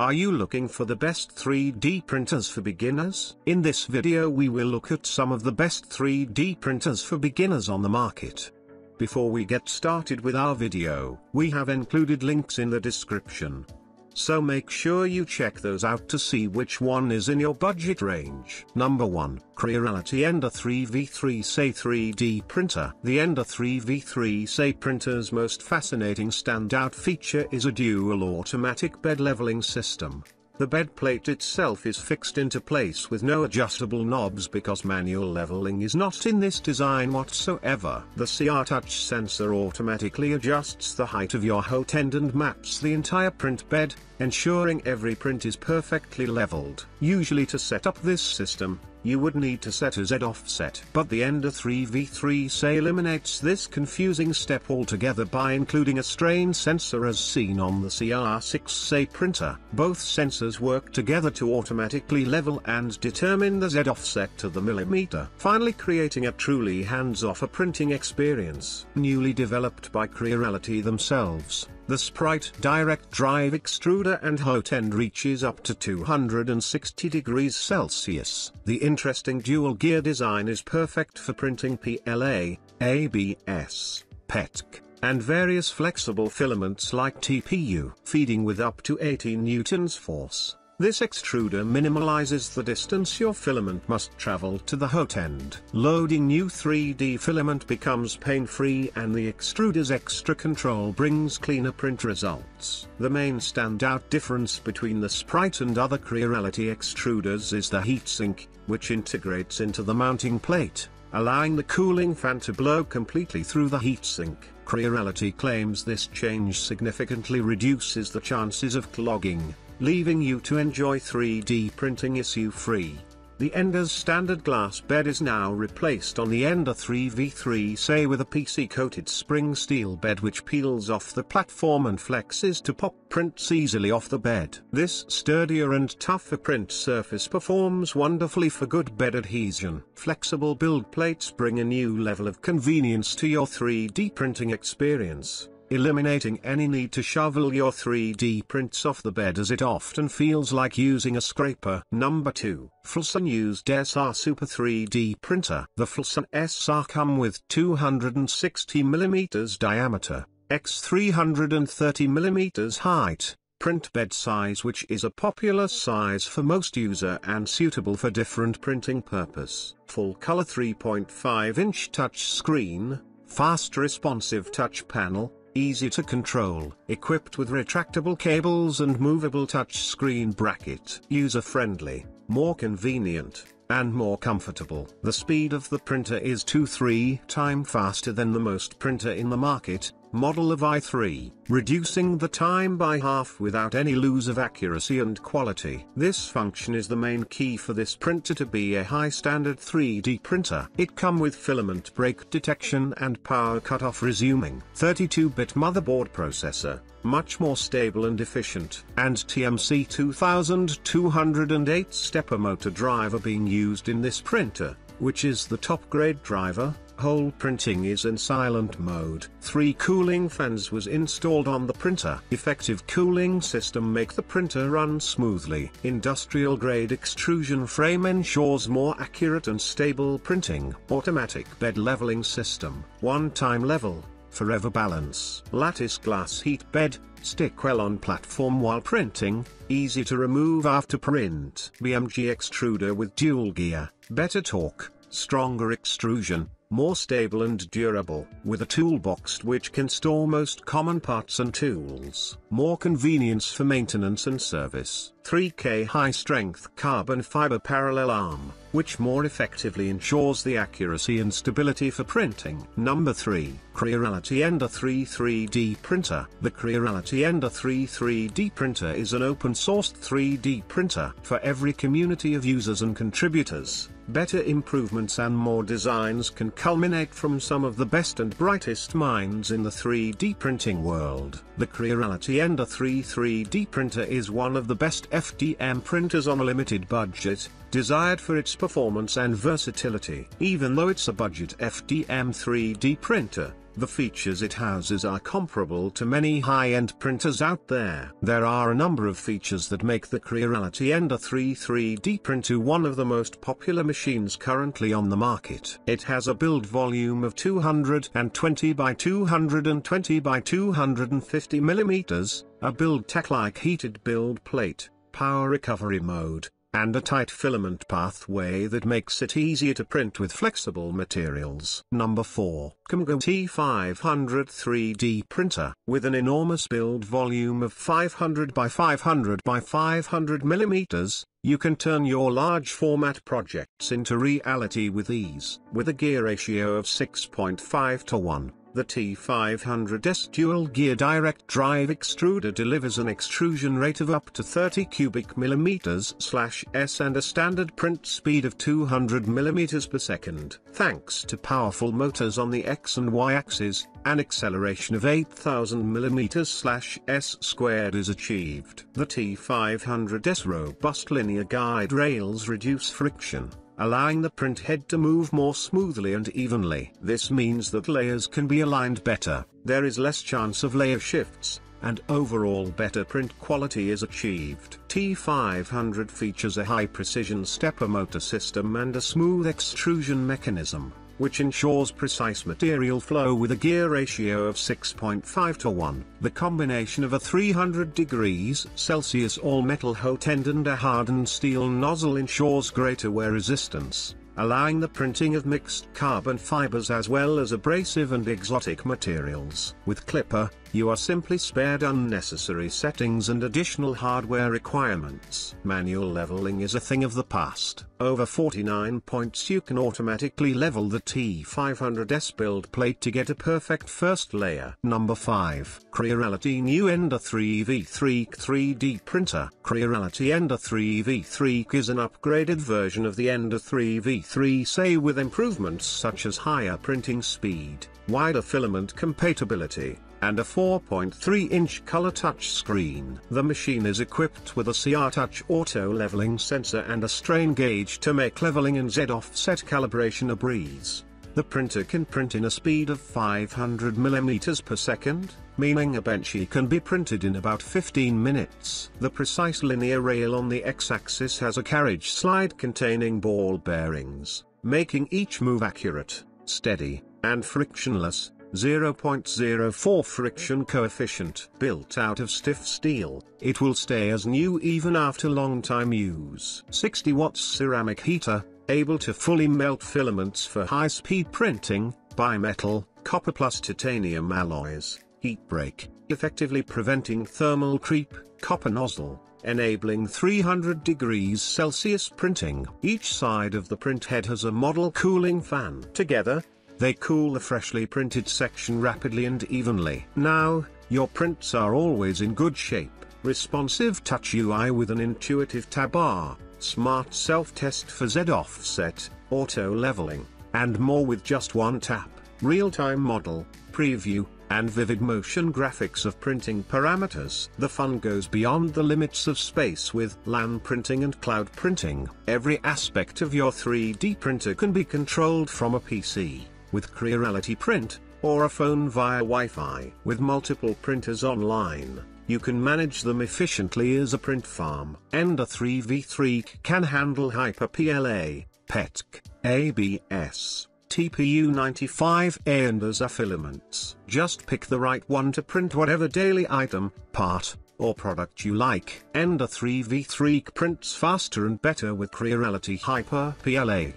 Are you looking for the best 3D printers for beginners? In this video we will look at some of the best 3D printers for beginners on the market. Before we get started with our video, we have included links in the description. So make sure you check those out to see which one is in your budget range. Number 1, Creality Ender 3 V3 SE 3D printer. The Ender 3 V3 SE printer's most fascinating standout feature is a dual automatic bed leveling system. The bed plate itself is fixed into place with no adjustable knobs because manual leveling is not in this design whatsoever. The CR touch sensor automatically adjusts the height of your hot end and maps the entire print bed, ensuring every print is perfectly leveled. Usually to set up this system, you would need to set a Z offset. But the Ender 3 V3 SE eliminates this confusing step altogether by including a strain sensor as seen on the CR6 SE printer. Both sensors work together to automatically level and determine the Z offset to the millimeter, finally creating a truly hands-off printing experience. Newly developed by Creality themselves, the Sprite direct drive extruder and hot end reaches up to 260 degrees Celsius. The interesting dual gear design is perfect for printing PLA, ABS, PETC, and various flexible filaments like TPU. Feeding with up to 18 Newtons force, this extruder minimalizes the distance your filament must travel to the hot end. Loading new 3D filament becomes pain-free and the extruder's extra control brings cleaner print results. The main standout difference between the Sprite and other Creality extruders is the heatsink, which integrates into the mounting plate, allowing the cooling fan to blow completely through the heatsink. Creality claims this change significantly reduces the chances of clogging, leaving you to enjoy 3D printing issue-free. The Ender's standard glass bed is now replaced on the Ender 3 V3 SE with a PC-coated spring steel bed which peels off the platform and flexes to pop prints easily off the bed. This sturdier and tougher print surface performs wonderfully for good bed adhesion. Flexible build plates bring a new level of convenience to your 3D printing experience, eliminating any need to shovel your 3D prints off the bed, as it often feels like using a scraper. Number 2, FLSUN used SR Super 3D printer. The FLSUN SR come with 260mm diameter, x 330mm height, print bed size which is a popular size for most user and suitable for different printing purpose. Full color 3.5-inch touch screen, fast responsive touch panel, easy to control, equipped with retractable cables and movable touchscreen bracket. User-friendly, more convenient, and more comfortable. The speed of the printer is 2-3 times faster than the most printer in the market, model of i3, reducing the time by half without any lose of accuracy and quality. This function is the main key for this printer to be a high-standard 3D printer. It come with filament break detection and power cutoff resuming, 32-bit motherboard processor, much more stable and efficient, and TMC 2208 stepper motor driver being used in this printer, which is the top-grade driver. Whole printing is in silent mode. 3 cooling fans was installed on the printer. Effective cooling system make the printer run smoothly. Industrial grade extrusion frame ensures more accurate and stable printing. Automatic bed leveling system, one time level, forever balance. Lattice glass heat bed, stick well on platform while printing, easy to remove after print. BMG extruder with dual gear, better torque, stronger extrusion, more stable and durable, with a toolbox which can store most common parts and tools. More convenience for maintenance and service. 3K high-strength carbon fiber parallel arm, which more effectively ensures the accuracy and stability for printing. Number 3, Creality Ender 3 3D printer. The Creality Ender 3 3D printer is an open-sourced 3D printer for every community of users and contributors. Better improvements and more designs can culminate from some of the best and brightest minds in the 3D printing world. The Creality Ender 3 3D printer is one of the best FDM printers on a limited budget, desired for its performance and versatility. Even though it's a budget FDM 3D printer, The features it houses are comparable to many high-end printers out there. There are a number of features that make the Creality Ender 3 3D printer one of the most popular machines currently on the market. It has a build volume of 220 by 220 by 250 mm, a build tech-like heated build plate, power recovery mode, and a tight filament pathway that makes it easier to print with flexible materials. Number 4. Comgrow T500 3D printer. With an enormous build volume of 500 by 500 by 500 mm, you can turn your large format projects into reality with ease. With a gear ratio of 6.5 to 1. The T500's dual-gear direct drive extruder delivers an extrusion rate of up to 30 cubic millimeters/s and a standard print speed of 200 millimeters per second. Thanks to powerful motors on the X and Y axes, an acceleration of 8,000 mm/s squared is achieved. The T500's robust linear guide rails reduce friction, allowing the print head to move more smoothly and evenly. This means that layers can be aligned better, there is less chance of layer shifts, and overall better print quality is achieved. T500 features a high-precision stepper motor system and a smooth extrusion mechanism, which ensures precise material flow with a gear ratio of 6.5 to 1. The combination of a 300 degrees Celsius all-metal hot end and a hardened steel nozzle ensures greater wear resistance, allowing the printing of mixed carbon fibers as well as abrasive and exotic materials. With Clipper, you are simply spared unnecessary settings and additional hardware requirements. Manual leveling is a thing of the past. Over 49 points you can automatically level the T500's build plate to get a perfect first layer. Number 5. Creality New Ender 3 V3 3D Printer. Creality Ender 3 V3 is an upgraded version of the Ender 3 V3 SE with improvements such as higher printing speed, wider filament compatibility, and a 4.3-inch color touchscreen. The machine is equipped with a CR touch auto-leveling sensor and a strain gauge to make leveling and Z-offset calibration a breeze. The printer can print in a speed of 500 mm per second, meaning a Benchy can be printed in about 15 minutes. The precise linear rail on the X-axis has a carriage slide containing ball bearings, making each move accurate, steady, and frictionless. 0.04 friction coefficient. Built out of stiff steel, it will stay as new even after long time use. 60 watts ceramic heater, able to fully melt filaments for high-speed printing, bimetal, copper plus titanium alloys, heat break, effectively preventing thermal creep, copper nozzle, enabling 300 degrees Celsius printing. Each side of the print head has a model cooling fan. Together, they cool the freshly printed section rapidly and evenly. Now, your prints are always in good shape. Responsive touch UI with an intuitive tab bar, smart self-test for Z-offset, auto-leveling, and more with just one tap, real-time model, preview, and vivid motion graphics of printing parameters. The fun goes beyond the limits of space with LAN printing and cloud printing. Every aspect of your 3D printer can be controlled from a PC, with Creality Print, or a phone via Wi-Fi. With multiple printers online, you can manage them efficiently as a print farm. Ender 3 V3 can handle Hyper PLA, PETC, ABS, TPU95A and ASA filaments. Just pick the right one to print whatever daily item, part, or product you like. Ender 3 V3 prints faster and better with Creality Hyper PLA.